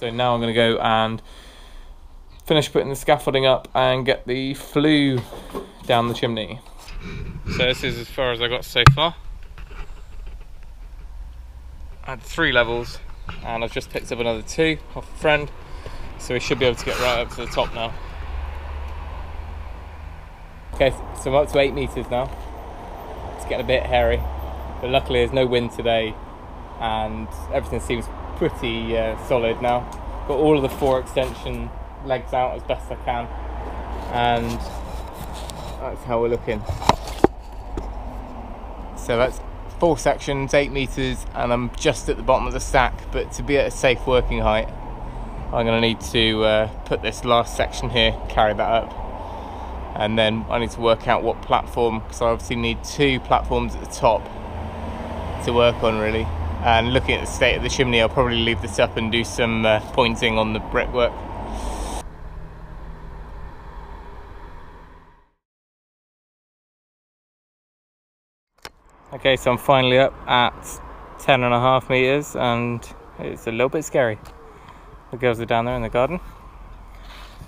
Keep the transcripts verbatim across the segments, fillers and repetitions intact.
So now I'm going to go and finish putting the scaffolding up and get the flue down the chimney. So this is as far as I got so far. I had three levels and I've just picked up another two off a friend, so we should be able to get right up to the top now. Okay, so I'm up to eight meters now. It's getting a bit hairy, but luckily there's no wind today and everything seems pretty uh, solid now. Got all of the four extension legs out as best I can, and that's how we're looking. So that's four sections, eight meters, and I'm just at the bottom of the stack, but to be at a safe working height, I'm gonna need to uh, put this last section here, carry that up, and then I need to work out what platform, because I obviously need two platforms at the top to work on really. And looking at the state of the chimney, I'll probably leave this up and do some uh, pointing on the brickwork. Okay, so I'm finally up at ten and a half meters, and it's a little bit scary. The girls are down there in the garden,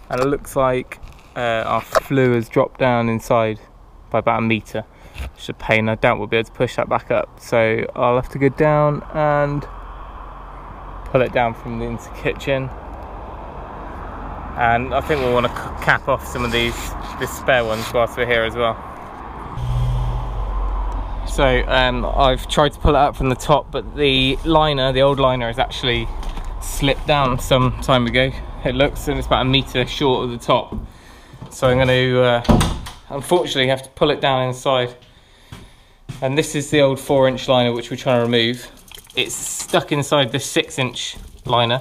and it looks like uh, our flue has dropped down inside by about a meter, which is a pain. I doubt we'll be able to push that back up, so I'll have to go down and pull it down from the into the kitchen. And I think we'll want to cap off some of these this spare ones whilst we're here as well. So um, I've tried to pull it up from the top, but the liner, the old liner, has actually slipped down some time ago, it looks, and it's about a metre short of the top. So I'm going to uh, unfortunately have to pull it down inside. And this is the old four inch liner which we're trying to remove. It's stuck inside this six inch liner.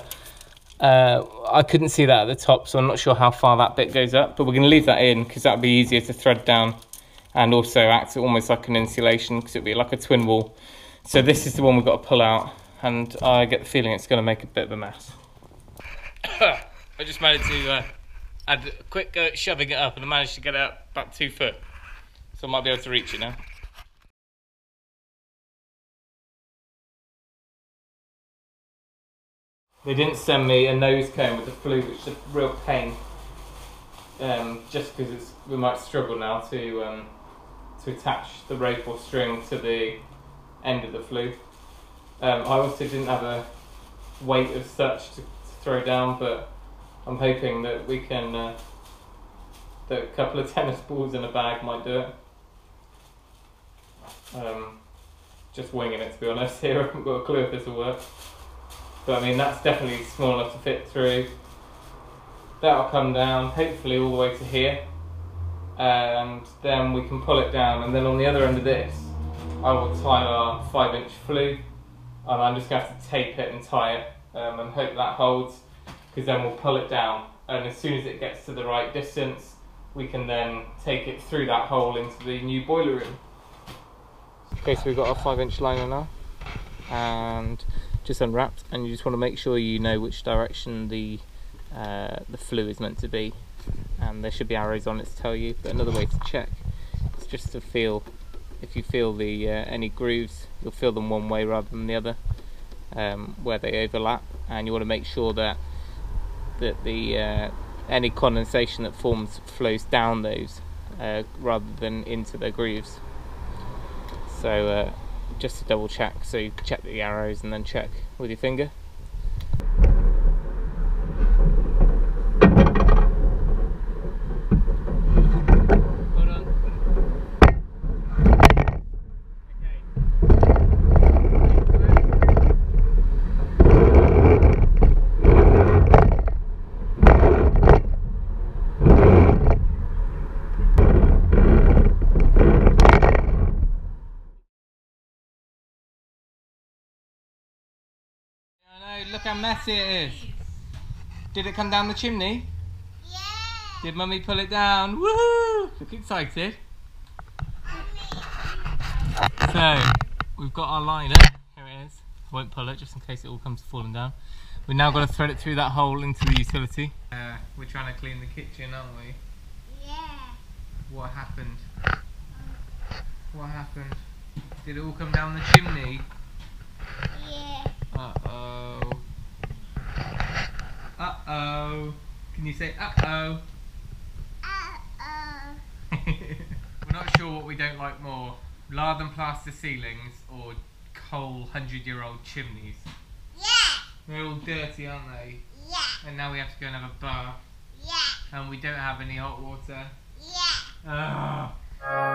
Uh, I couldn't see that at the top, so I'm not sure how far that bit goes up, but we're going to leave that in because that would be easier to thread down and also act almost like an insulation, because it would be like a twin wall. So this is the one we've got to pull out, and I get the feeling it's going to make a bit of a mess. I just managed to uh, add a quick go at shoving it up, and I managed to get it up about two foot. So I might be able to reach it now. They didn't send me a nose cone with the flue, which is a real pain. Um, just because we might struggle now to, um, to attach the rope or string to the end of the flue. Um, I also didn't have a weight of such to, to throw down, but I'm hoping that we can, uh, that a couple of tennis balls in a bag might do it. Um, just winging it, to be honest here. I haven't got a clue if this will work. But I mean, that's definitely small enough to fit through. That'll come down, hopefully all the way to here. And then we can pull it down. And then on the other end of this, I will tie our five inch flue. And I'm just going to have to tape it and tie it um, and hope that holds, because then we'll pull it down, and as soon as it gets to the right distance we can then take it through that hole into the new boiler room. Okay, so we've got our five inch liner now and just unwrapped, and you just want to make sure you know which direction the, uh, the flue is meant to be, and there should be arrows on it to tell you. But another way to check is just to feel. If you feel the uh, any grooves, you'll feel them one way rather than the other, um, where they overlap, and you want to make sure that that the uh, any condensation that forms flows down those uh, rather than into the grooves. So uh, just to double check, so you check the arrows and then check with your finger. Look how messy it is. Did it come down the chimney? Yeah. Did mummy pull it down? Woohoo! Look excited. So we've got our liner. Here it is. I won't pull it just in case it all comes falling down. We've now got to thread it through that hole into the utility. Uh, we're trying to clean the kitchen, aren't we? Yeah. What happened? What happened? Did it all come down the chimney? Yeah. Uh oh. uh-oh. Can you say uh-oh? Uh-oh. We're not sure what we don't like more, lard and plaster ceilings or coal hundred-year-old chimneys. Yeah. They're all dirty, aren't they? Yeah. And now we have to go and have a bath. Yeah. And we don't have any hot water. Yeah. Ugh.